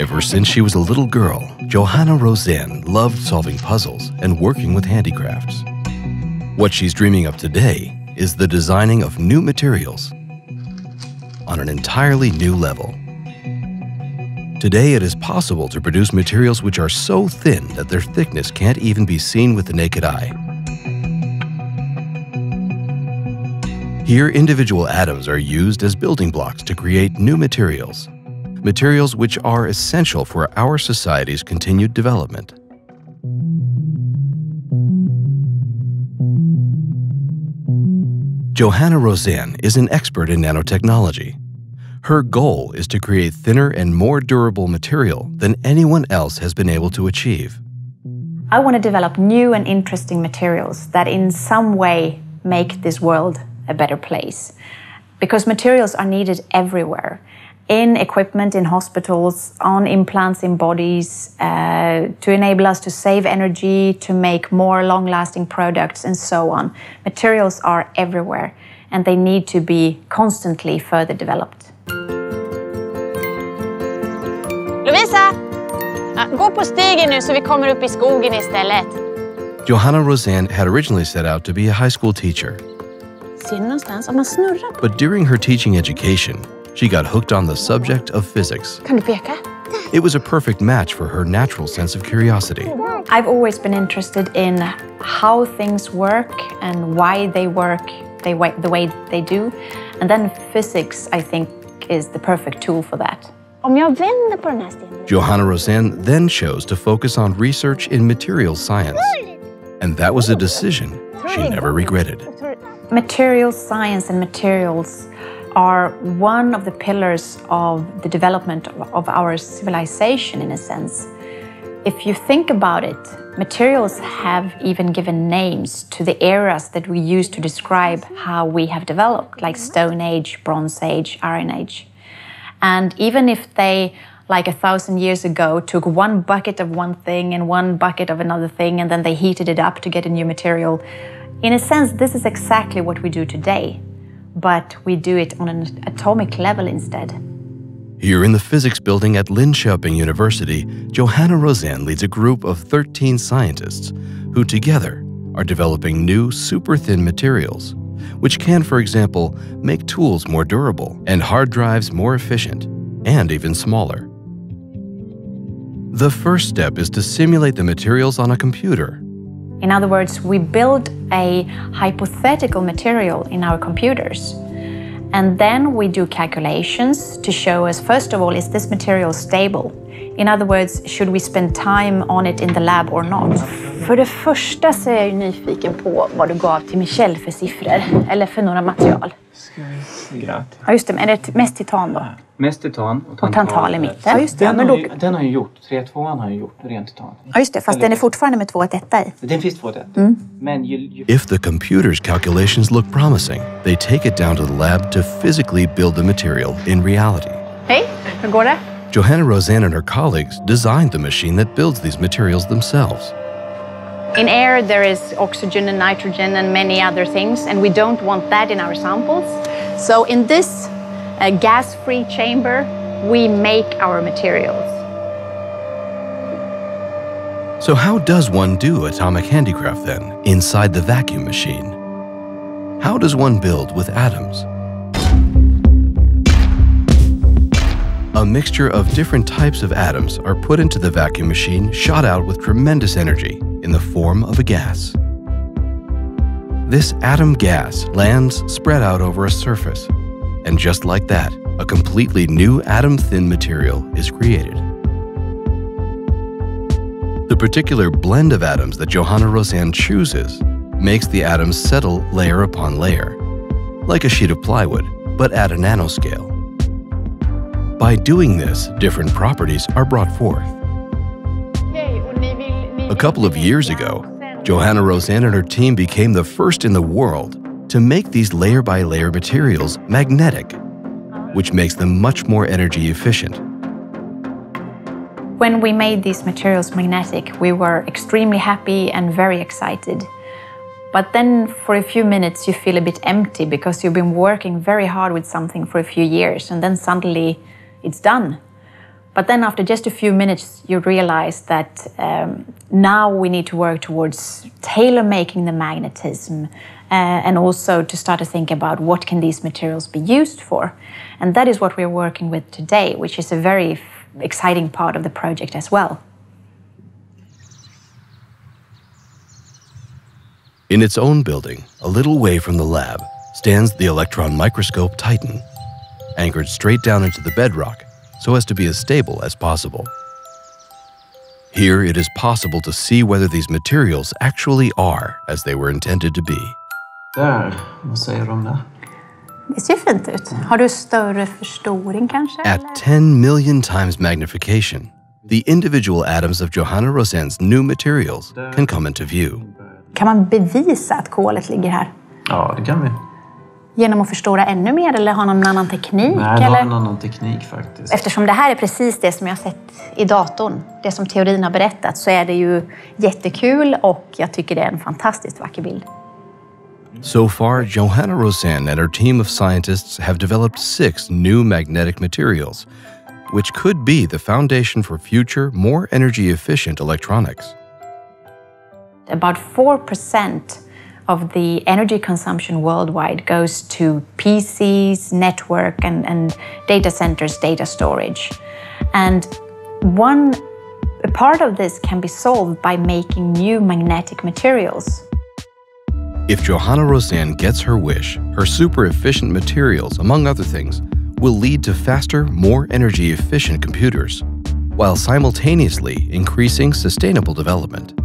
Ever since she was a little girl, Johanna Rosén loved solving puzzles and working with handicrafts. What she's dreaming of today is the designing of new materials on an entirely new level. Today it is possible to produce materials which are so thin that their thickness can't even be seen with the naked eye. Here, individual atoms are used as building blocks to create new materials, materials which are essential for our society's continued development. Johanna Rosén is an expert in nanotechnology. Her goal is to create thinner and more durable material than anyone else has been able to achieve. I want to develop new and interesting materials that in some way make this world a better place, because materials are needed everywhere, in equipment, in hospitals, on implants in bodies, to enable us to save energy, to make more long-lasting products and so on. Materials are everywhere and they need to be constantly further developed. Lovisa, gå på stigen nu så vi kommer upp I skogen istället. Johanna Rosén had originally set out to be a high school teacher. But during her teaching education, she got hooked on the subject of physics. It was a perfect match for her natural sense of curiosity. I've always been interested in how things work and why they work the way they do. And then physics, I think, is the perfect tool for that. Johanna Rosén then chose to focus on research in materials science. And that was a decision she never regretted. Material science and materials are one of the pillars of the development of our civilization, in a sense. If you think about it, materials have even given names to the eras that we use to describe how we have developed, like Stone Age, Bronze Age, Iron Age. And even if they, like 1,000 years ago, took one bucket of one thing and one bucket of another thing, and then they heated it up to get a new material, in a sense, this is exactly what we do today, but we do it on an atomic level instead. Here in the physics building at Linköping University, Johanna Rosén leads a group of 13 scientists who together are developing new super-thin materials, which can, for example, make tools more durable and hard drives more efficient and even smaller. The first step is to simulate the materials on a computer. In other words, we build a hypothetical material in our computers. And then we do calculations to show us, first of all, is this material stable? In other words, should we spend time on it in the lab or not? För det första så är jag nyfiken på vad du gav till Michelle för siffror eller för några material. Ja, just det, men är det mest titan då? Mest titan och tantal I mitten. Just det, den har ju gjort 3-2 har ju gjort rent titan. Ja, just det, fast den är fortfarande med 2-1 I. Den finns 2-1. Men if the computer's calculations look promising, they take it down to the lab to physically build the material in reality. Hej, hur går det? Johanna Rosén and her colleagues designed the machine that builds these materials themselves. In air, there is oxygen and nitrogen and many other things, and we don't want that in our samples. So in this gas-free chamber, we make our materials. So how does one do atomic handicraft then, inside the vacuum machine? How does one build with atoms? A mixture of different types of atoms are put into the vacuum machine, shot out with tremendous energy in the form of a gas. This atom gas lands spread out over a surface, and just like that, a completely new atom-thin material is created. The particular blend of atoms that Johanna Rosén chooses makes the atoms settle layer upon layer, like a sheet of plywood, but at a nanoscale. By doing this, different properties are brought forth. A couple of years ago, Johanna Rosén and her team became the first in the world to make these layer-by-layer materials magnetic, which makes them much more energy efficient. When we made these materials magnetic, we were extremely happy and very excited. But then for a few minutes you feel a bit empty because you've been working very hard with something for a few years and then suddenly it's done. But then after just a few minutes you realize that now we need to work towards tailor-making the magnetism and also to start to think about what can these materials be used for. And that is what we're working with today, which is a very exciting part of the project as well. In its own building, a little way from the lab, stands the electron microscope Titan, anchored straight down into the bedrock so as to be as stable as possible. Here it is possible to see whether these materials actually are as they were intended to be. Där, vad säger du om det? Det ser fint ut. Har du större förstoring kanske? At 10 million times magnification, the individual atoms of Johanna Rosén's new materials can come into view. Kan man bevisa att kolet ligger här? Ja, det kan vi. Genom att förstora ännu mer eller ha någon annan teknik? Nej, eller? Har en annan teknik faktiskt. Eftersom det här är precis det som jag har sett i datorn, det som teorin har berättat, så är det ju jättekul och jag tycker det är en fantastiskt vacker bild. So far, Johanna Rosén and her team of scientists have developed 6 new magnetic materials, which could be the foundation for future, more energy-efficient electronics. About 4% of the energy consumption worldwide goes to PCs, network, and data centers, data storage. And a part of this can be solved by making new magnetic materials. If Johanna Rosén gets her wish, her super-efficient materials, among other things, will lead to faster, more energy-efficient computers, while simultaneously increasing sustainable development.